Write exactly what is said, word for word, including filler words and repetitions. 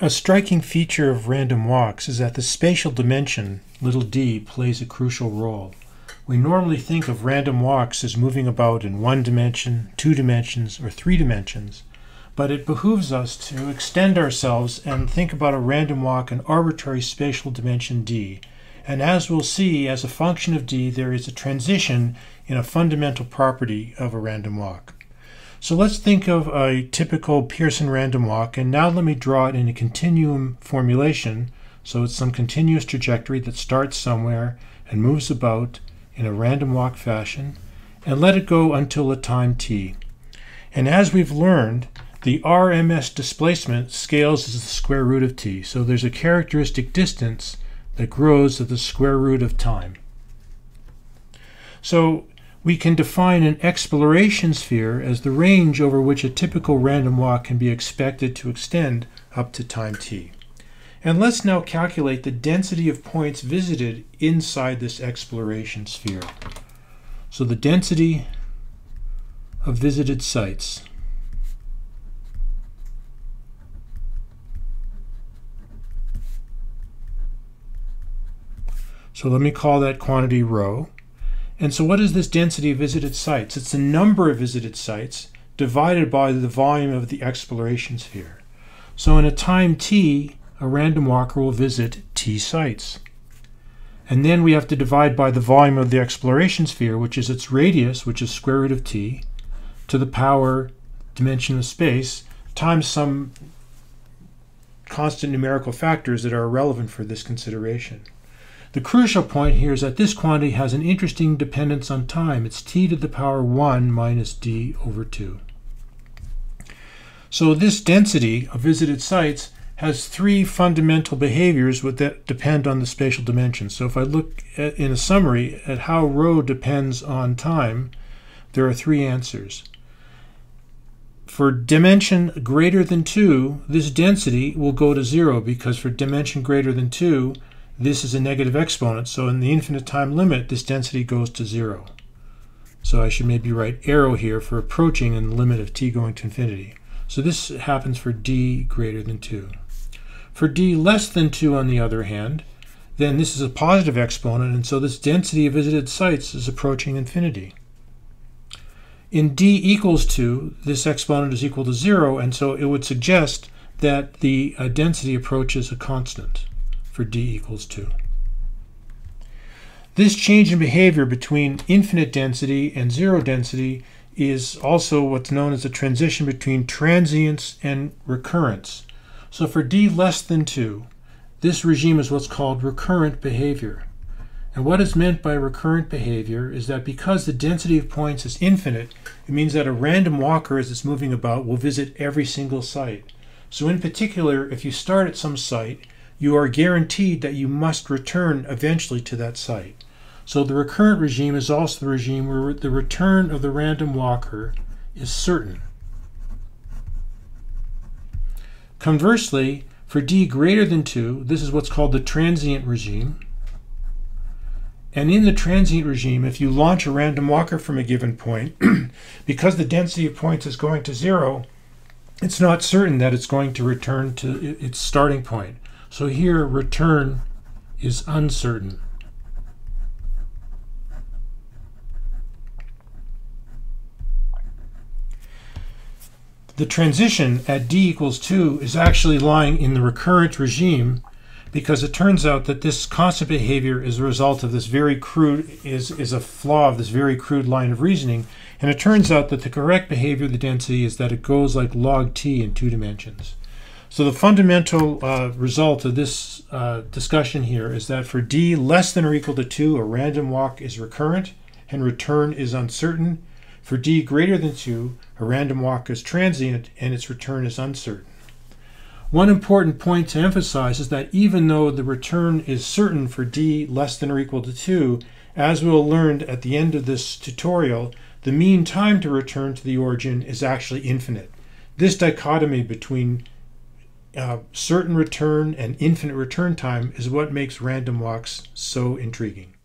A striking feature of random walks is that the spatial dimension, little d, plays a crucial role. We normally think of random walks as moving about in one dimension, two dimensions, or three dimensions, but it behooves us to extend ourselves and think about a random walk in arbitrary spatial dimension d. And as we'll see, as a function of d, there is a transition in a fundamental property of a random walk. So let's think of a typical Pearson random walk, and now let me draw it in a continuum formulation. So it's some continuous trajectory that starts somewhere and moves about in a random walk fashion, and let it go until a time t. And as we've learned, the R M S displacement scales as the square root of t. So there's a characteristic distance that grows at the square root of time. So we can define an exploration sphere as the range over which a typical random walk can be expected to extend up to time t. And let's now calculate the density of points visited inside this exploration sphere. So the density of visited sites. So let me call that quantity rho. And so what is this density of visited sites? It's the number of visited sites divided by the volume of the exploration sphere. So in a time t, a random walker will visit t sites. And then we have to divide by the volume of the exploration sphere, which is its radius, which is square root of t, to the power dimension of space, times some constant numerical factors that are relevant for this consideration. The crucial point here is that this quantity has an interesting dependence on time. It's t to the power one minus d over two. So this density of visited sites has three fundamental behaviors that depend on the spatial dimension. So if I look at, in a summary at how rho depends on time, there are three answers. For dimension greater than two, this density will go to zero, because for dimension greater than two, this is a negative exponent, so in the infinite time limit, this density goes to zero. So I should maybe write arrow here for approaching in the limit of t going to infinity. So this happens for d greater than two. For d less than two, on the other hand, then this is a positive exponent, and so this density of visited sites is approaching infinity. In d equals two, this exponent is equal to zero, and so it would suggest that the uh, density approaches a constant for d equals two. This change in behavior between infinite density and zero density is also what's known as the transition between transience and recurrence. So for d less than two, this regime is what's called recurrent behavior. And what is meant by recurrent behavior is that because the density of points is infinite, it means that a random walker, as it's moving about, will visit every single site. So in particular, if you start at some site, you are guaranteed that you must return eventually to that site. So the recurrent regime is also the regime where the return of the random walker is certain. Conversely, for d greater than two, this is what's called the transient regime. And in the transient regime, if you launch a random walker from a given point, because the density of points is going to zero, it's not certain that it's going to return to its starting point. So here, return is uncertain. The transition at d equals two is actually lying in the recurrent regime, because it turns out that this constant behavior is a result of this very crude, is, is a flaw of this very crude line of reasoning. And it turns out that the correct behavior of the density is that it goes like log t in two dimensions. So the fundamental uh, result of this uh, discussion here is that for d less than or equal to two, a random walk is recurrent and return is uncertain. For d greater than two, a random walk is transient and its return is uncertain. One important point to emphasize is that even though the return is certain for d less than or equal to two, as we'll learn at the end of this tutorial, the mean time to return to the origin is actually infinite. This dichotomy between uh, certain return and infinite return time is what makes random walks so intriguing.